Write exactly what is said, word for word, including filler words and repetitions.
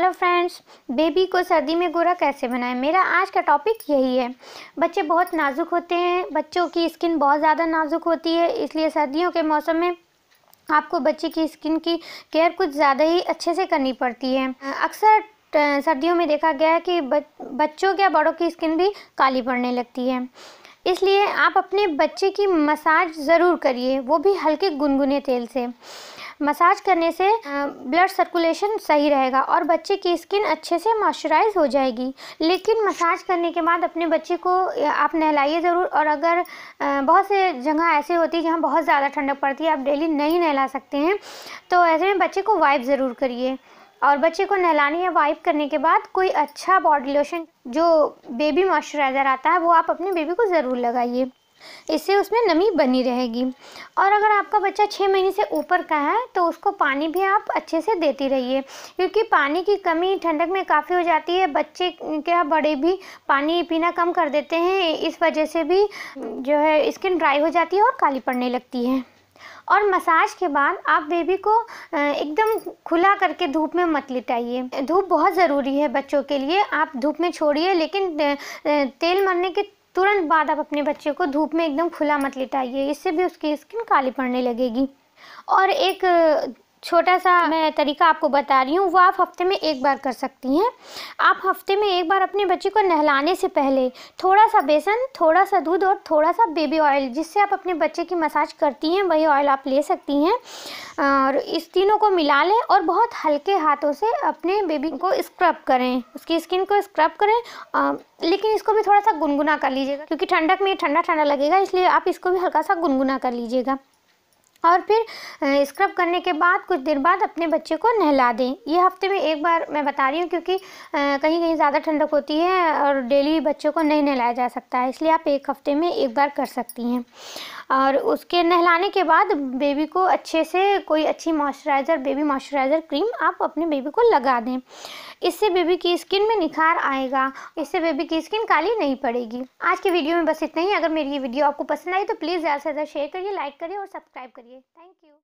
Hello friends, baby को सर्दी में गोरा कैसे बनाएं। मेरा आज का टॉपिक यही है। बच्चे बहुत नाजुक होते हैं, बच्चों की स्किन बहुत ज़्यादा नाजुक होती है, इसलिए सर्दियों के मौसम में आपको बच्चे की स्किन की केयर कुछ ज़्यादा ही अच्छे से करनी पड़ती है। अक्सर सर्दियों में देखा गया है कि बच्चों या बड़ों की स्किन भी काली पड़ने लगती है, इसलिए आप अपने बच्चे की मसाज ज़रूर करिए, वो भी हल्के गुनगुने तेल से। मसाज करने से ब्लड सर्कुलेशन सही रहेगा और बच्चे की स्किन अच्छे से मॉइस्चराइज हो जाएगी। लेकिन मसाज करने के बाद अपने बच्चे को आप नहलाइए ज़रूर। और अगर बहुत से जगह ऐसे होती है जहाँ बहुत ज़्यादा ठंडक पड़ती है, आप डेली नहीं नहला सकते हैं, तो ऐसे में बच्चे को वाइप ज़रूर करिए। और बच्चे को नहलाने या वाइप करने के बाद कोई अच्छा बॉडी लोशन, जो बेबी मॉइस्चराइज़र आता है, वो आप अपने बेबी को ज़रूर लगाइए, इससे उसमें नमी बनी रहेगी। और अगर आपका बच्चा छः महीने से ऊपर का है तो उसको पानी भी आप अच्छे से देती रहिए, क्योंकि पानी की कमी ठंडक में काफ़ी हो जाती है। बच्चे क्या बड़े भी पानी पीना कम कर देते हैं, इस वजह से भी जो है स्किन ड्राई हो जाती है और काली पड़ने लगती है। और मसाज के बाद आप बेबी को एकदम खुला करके धूप में मत लिटाइए। धूप बहुत ज़रूरी है बच्चों के लिए, आप धूप में छोड़िए, लेकिन तेल मरने के तुरंत बाद आप अपने बच्चे को धूप में एकदम खुला मत लिटाइए, इससे भी उसकी स्किन काली पड़ने लगेगी। और एक छोटा सा मैं तरीका आपको बता रही हूँ, वो आप हफ्ते में एक बार कर सकती हैं। आप हफ्ते में एक बार अपने बच्चे को नहलाने से पहले थोड़ा सा बेसन, थोड़ा सा दूध और थोड़ा सा बेबी ऑयल, जिससे आप अपने बच्चे की मसाज करती हैं, वही ऑयल आप ले सकती हैं, और इस तीनों को मिला लें और बहुत हल्के हाथों से अपने बेबी को स्क्रब करें, उसकी स्किन को स्क्रब करें। आ, लेकिन इसको भी थोड़ा सा गुनगुना कर लीजिएगा, क्योंकि ठंडक में ठंडा ठंडा लगेगा, इसलिए आप इसको भी हल्का सा गुनगुना कर लीजिएगा। और फिर स्क्रब करने के बाद कुछ देर बाद अपने बच्चे को नहला दें। ये हफ्ते में एक बार मैं बता रही हूँ, क्योंकि कहीं कहीं ज़्यादा ठंडक होती है और डेली बच्चों को नहीं नहलाया जा सकता है, इसलिए आप एक हफ्ते में एक बार कर सकती हैं। और उसके नहलाने के बाद बेबी को अच्छे से कोई अच्छी मॉइस्चराइज़र, बेबी मॉइस्चराइज़र क्रीम आप अपने बेबी को लगा दें। इससे बेबी की स्किन में निखार आएगा, इससे बेबी की स्किन काली नहीं पड़ेगी। आज के वीडियो में बस इतना ही। अगर मेरी ये वीडियो आपको पसंद आई तो प्लीज़ ज़्यादा से ज़्यादा शेयर करिए, लाइक करिए और सब्सक्राइब करिए। Thank you.